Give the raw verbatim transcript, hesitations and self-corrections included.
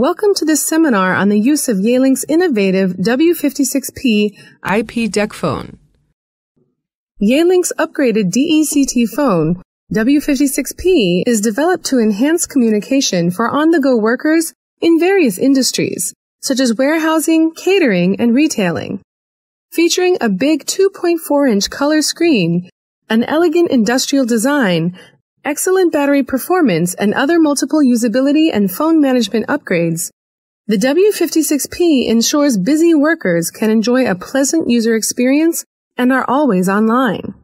Welcome to this seminar on the use of Yealink's innovative W fifty-six P I P D E C T phone. Yealink's upgraded D E C T phone, W fifty-six P, is developed to enhance communication for on-the-go workers in various industries, such as warehousing, catering, and retailing. Featuring a big two point four inch color screen, an elegant industrial design, excellent battery performance, and other multiple usability and phone management upgrades, the W fifty-six P ensures busy workers can enjoy a pleasant user experience and are always online.